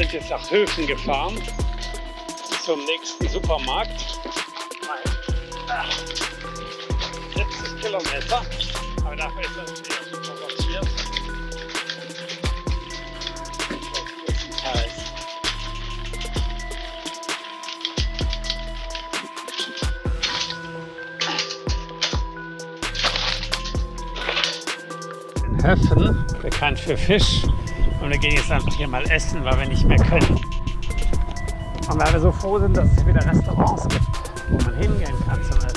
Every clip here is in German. sind jetzt nach Höfn gefahren, zum nächsten Supermarkt. Letztes Kilometer, aber dafür ist das wieder super platziert. In Höfn, bekannt für Fisch. Und wir gehen jetzt einfach hier mal essen, weil wir nicht mehr können. Und weil wir so froh sind, dass es wieder Restaurants gibt, wo man hingehen kann zum Essen.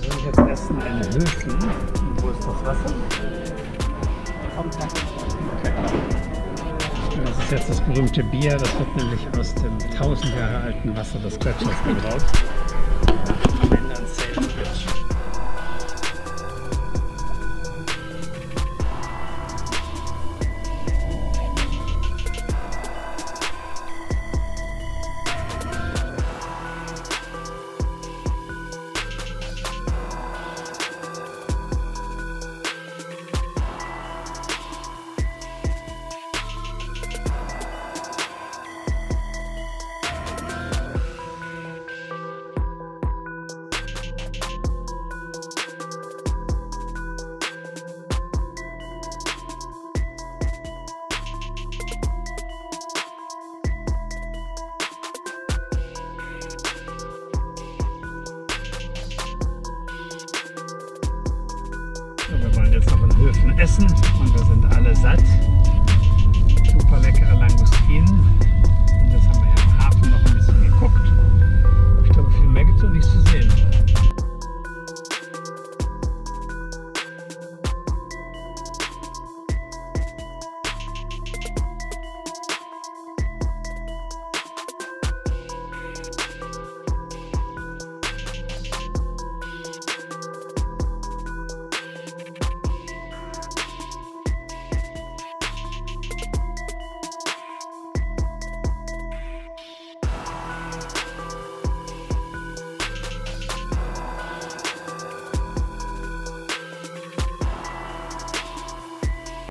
Wir sind jetzt essen in Höfn. Wo ist das Wasser? Okay. Das ist jetzt das berühmte Bier. Das wird nämlich aus dem 1000 Jahre alten Wasser des Gletschers gebraut. Wir wollen jetzt noch in Höfn essen und wir sind alle satt.